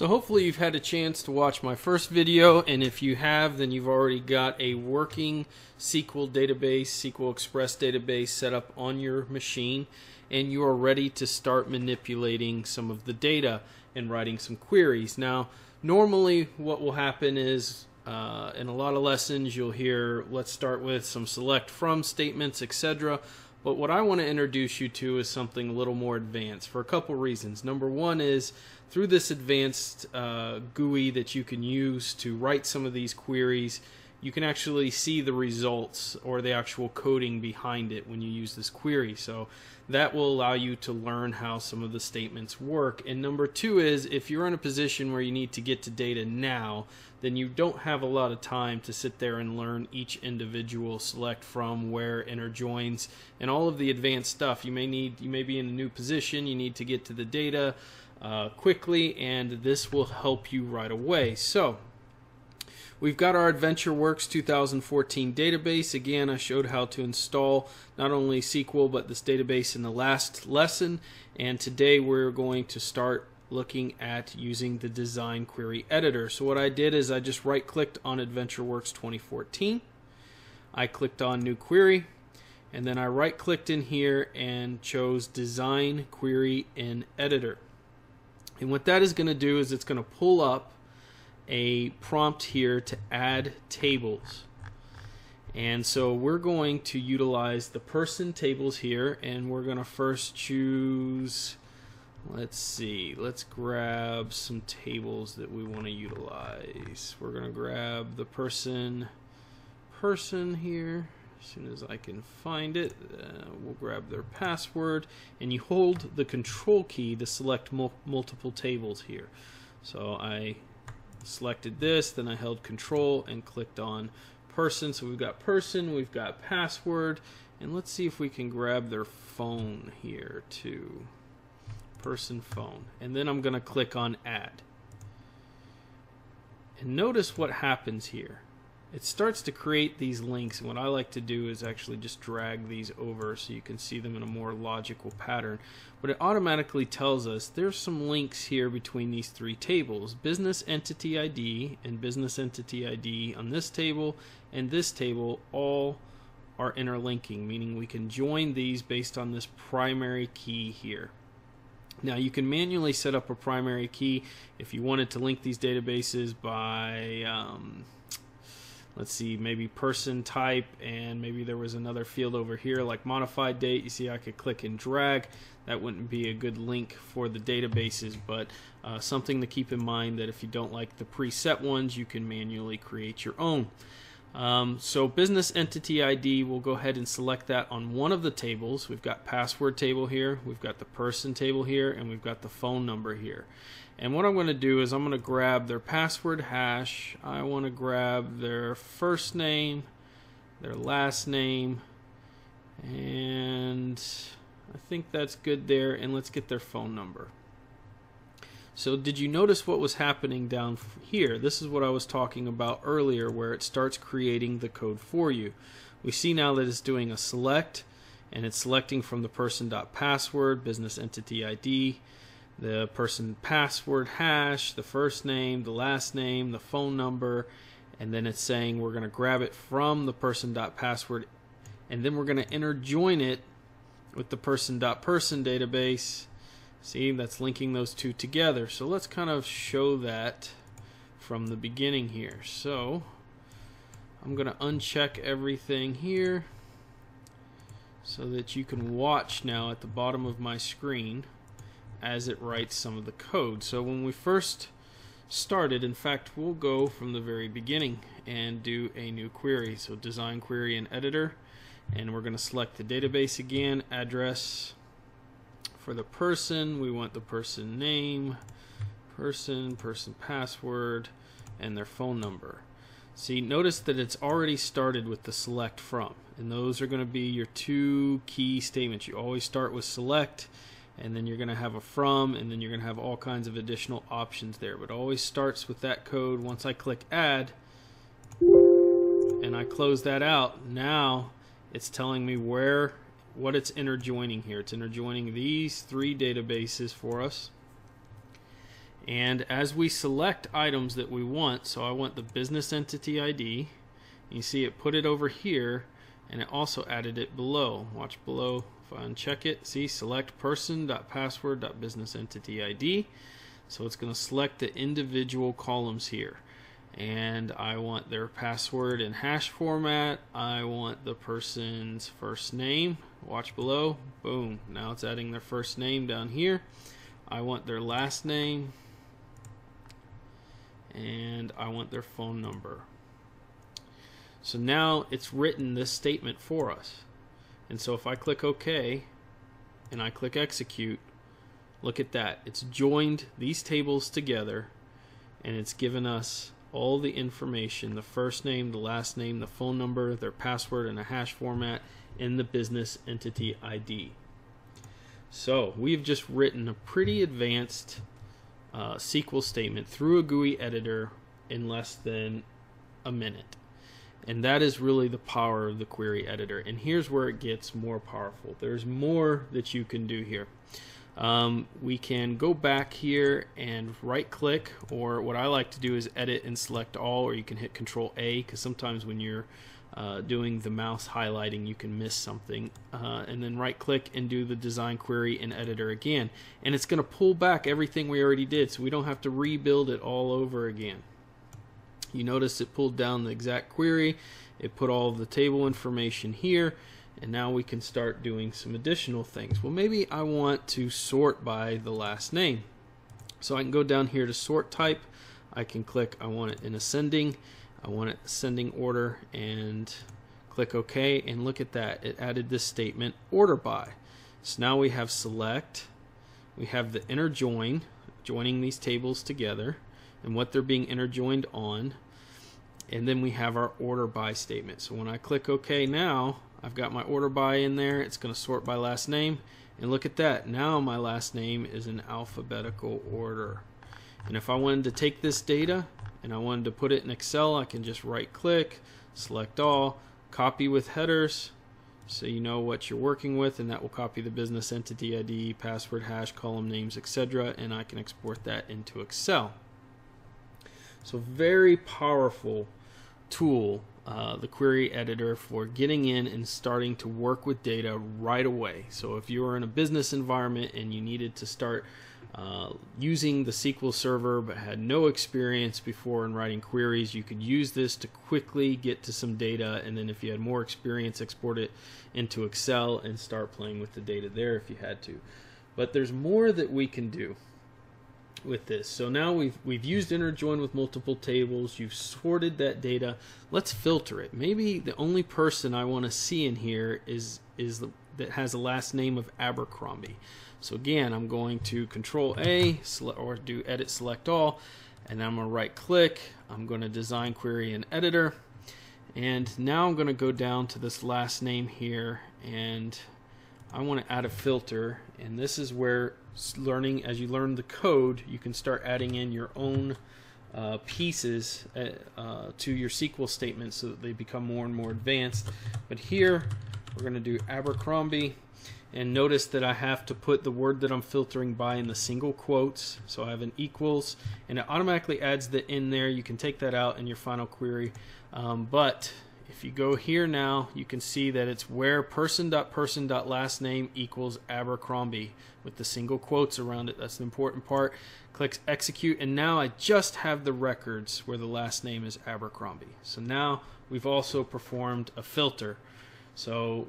So hopefully you've had a chance to watch my first video, and if you have, then you've already got a working SQL database, SQL Express database set up on your machine, and you are ready to start manipulating some of the data and writing some queries. Now, normally what will happen is in a lot of lessons you'll hear, let's start with some select from statements, etc. But what I want to introduce you to is something a little more advanced for a couple reasons. Number one is through this advanced GUI that you can use to write some of these queries, you can actually see the results or the actual coding behind it when you use this query. So that will allow you to learn how some of the statements work. And number two is, if you're in a position where you need to get to data now, then you don't have a lot of time to sit there and learn each individual select from, where, inner joins, and all of the advanced stuff. You may be in a new position, you need to get to the data quickly, and this will help you right away. So we've got our AdventureWorks 2014 database. Again, I showed how to install not only SQL but this database in the last lesson, and today we're going to start looking at using the Design Query Editor. So what I did is I just right-clicked on AdventureWorks 2014. I clicked on New Query, and then I right-clicked in here and chose Design Query in Editor. And what that is going to do is it's going to pull up a prompt here to add tables, and so we're going to utilize the person tables here, and we're gonna first choose, let's grab some tables that we want to utilize. We're gonna grab the person here. As soon as I can find it, we'll grab their password, and you hold the control key to select multiple tables here. So I selected this, then I held control and clicked on person. So we've got person, we've got password, and let's see if we can grab their phone here too. Person phone. And then I'm going to click on add. And notice what happens here. It starts to create these links, and what I like to do is actually just drag these over so you can see them in a more logical pattern. But it automatically tells us there's some links here between these three tables, business entity ID and business entity ID on this table and this table all are interlinking, meaning we can join these based on this primary key here. Now, you can manually set up a primary key if you wanted to link these databases by let's see, maybe person type, and maybe there was another field over here like modified date. You see I could click and drag. That wouldn't be a good link for the databases, but something to keep in mind that if you don't like the preset ones, you can manually create your own. So business entity ID, we'll go ahead and select that on one of the tables. We've got password table here, we've got the person table here, and we've got the phone number here. And what I'm going to do is I'm going to grab their password hash. I want to grab their first name, their last name, and I think that's good there. And let's get their phone number. So did you notice what was happening down here? This is what I was talking about earlier, where it starts creating the code for you. We see now that it's doing a select, and it's selecting from the person.password, business entity ID, the person password hash, the first name, the last name, the phone number, and then it's saying we're going to grab it from the person.password, and then we're going to interjoin it with the person.person database. See, that's linking those two together. So let's kind of show that from the beginning here. So I'm going to uncheck everything here so that you can watch now at the bottom of my screen as it writes some of the code. So when we first started, in fact, we'll go from the very beginning and do a new query. So Design Query in Editor, and we're going to select the database again, address. For the person, we want the person name, person password, and their phone number. See, notice that it's already started with the select from, and those are going to be your two key statements. You always start with select, and then you're going to have a from, and then you're going to have all kinds of additional options there, but it always starts with that code. Once I click add and I close that out, now it's telling me where what it's interjoining here. It's interjoining these three databases for us, And as we select items that we want, so I want the business entity ID, you see it put it over here, and it also added it below. Watch below. If I uncheck it, see select person.password.businessentityID. So it's going to select the individual columns here. And I want their password in hash format. I want the person's first name. Watch below. Boom. Now it's adding their first name down here. I want their last name. And I want their phone number. So now it's written this statement for us. And so if I click OK and I click execute, look at that. It's joined these tables together and it's given us all the information, the first name, the last name, the phone number, their password in a hash format, and the business entity ID. So we've just written a pretty advanced SQL statement through a GUI editor in less than a minute. And that is really the power of the query editor. And here's where it gets more powerful. There's more that you can do here. We can go back here and right click, or what I like to do is edit and select all, or you can hit Control A, because sometimes when you're doing the mouse highlighting you can miss something, and then right click and do the design query and editor again, and it's going to pull back everything we already did, so we don't have to rebuild it all over again. You notice it pulled down the exact query, it put all the table information here, and now we can start doing some additional things. Well, maybe I want to sort by the last name. So I can go down here to sort type. I can click, I want it in ascending, I want it ascending order, and click OK, and look at that. It added this statement, order by. So now we have select, we have the inner join, joining these tables together, and what they're being interjoined on, and then we have our order by statement. So when I click OK now, I've got my order by in there. It's going to sort by last name, and look at that. Now my last name is in alphabetical order. And if I wanted to take this data and I wanted to put it in Excel, I can just right click, select all, copy with headers, so you know what you're working with, and that will copy the business entity ID, password, hash, column names, etc., and I can export that into Excel. So very powerful tool, the query editor, for getting in and starting to work with data right away. So if you were in a business environment and you needed to start using the SQL Server but had no experience before in writing queries, you could use this to quickly get to some data, and then if you had more experience, export it into Excel and start playing with the data there if you had to. But there's more that we can do with this. So now we've used interjoin with multiple tables, you've sorted that data, let's filter it. Maybe the only person I want to see in here that has a last name of Abercrombie. So again, I'm going to Control A, or do edit select all, and I'm going to right click, I'm going to design query and editor, and now I'm going to go down to this last name here, and I want to add a filter, and this is where learning, as you learn the code, you can start adding in your own pieces to your SQL statements so that they become more and more advanced. But here we're going to do Abercrombie, and notice that I have to put the word that I'm filtering by in the single quotes, so I have an equals, and it automatically adds the in there. You can take that out in your final query, but if you go here now, you can see that it's where person.person.lastname equals Abercrombie with the single quotes around it. That's an important part. Click execute, and now I just have the records where the last name is Abercrombie. So now we've also performed a filter. So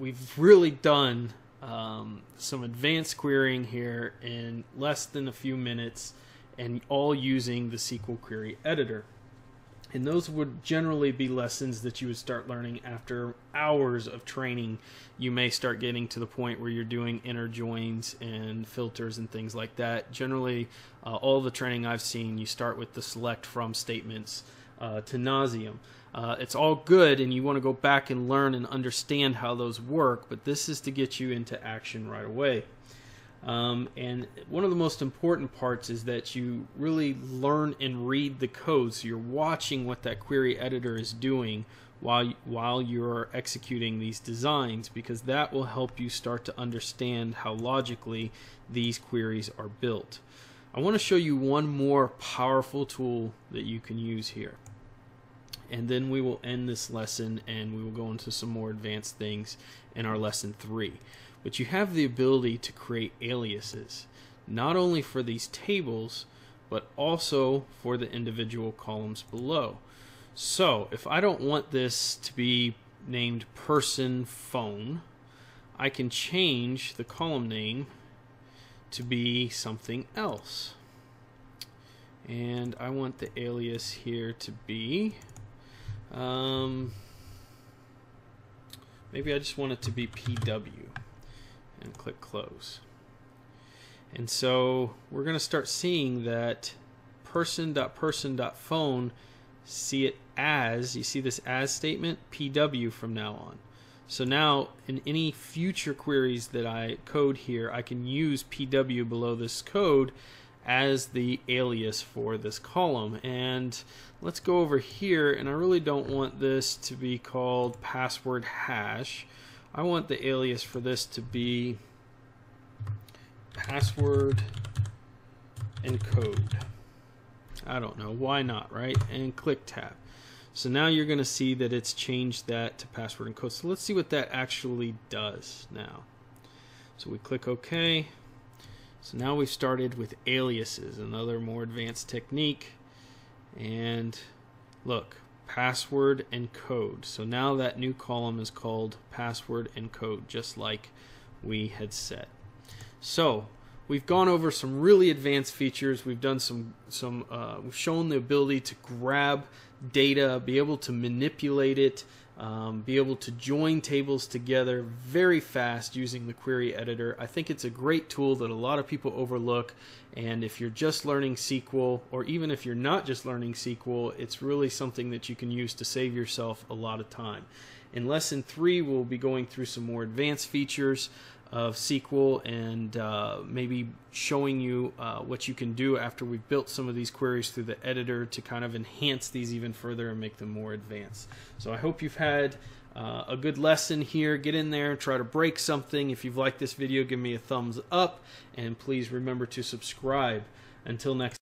we've really done some advanced querying here in less than a few minutes, and all using the SQL Query Editor. And those would generally be lessons that you would start learning after hours of training. You may start getting to the point where you're doing inner joins and filters and things like that. Generally, all the training I've seen, you start with the select from statements to nauseam. It's all good, and you want to go back and learn and understand how those work, but this is to get you into action right away. And one of the most important parts is that you really learn and read the code, so you're watching what that query editor is doing while you're executing these designs, because that will help you start to understand how logically these queries are built. I want to show you one more powerful tool that you can use here, and then we will end this lesson and we will go into some more advanced things in our lesson 3. But you have the ability to create aliases, not only for these tables but also for the individual columns below. So if I don't want this to be named person phone, I can change the column name to be something else, and I want the alias here to be maybe I just want it to be PW, and click close. And so we're going to start seeing that person.person.phone, see it as, you see this as statement, PW from now on. So now in any future queries that I code here, I can use PW below this code as the alias for this column. And let's go over here, and I really don't want this to be called password hash. I want the alias for this to be password and code. I don't know, why not, right? And click tab. So now you're going to see that it's changed that to password and code. So let's see what that actually does now. So we click OK. So now we've started with aliases, another more advanced technique. And look, password and code. So now that new column is called password and code, just like we had said. So we've gone over some really advanced features. We've done we've shown the ability to grab data, be able to manipulate it, be able to join tables together very fast using the query editor. I think it's a great tool that a lot of people overlook, and if you're just learning SQL, or even if you're not just learning SQL, it's really something that you can use to save yourself a lot of time. In lesson 3, we'll be going through some more advanced features of SQL, and maybe showing you what you can do after we've built some of these queries through the editor to kind of enhance these even further and make them more advanced. So I hope you've had a good lesson here. Get in there, try to break something. If you've liked this video, give me a thumbs up, and please remember to subscribe. Until next time.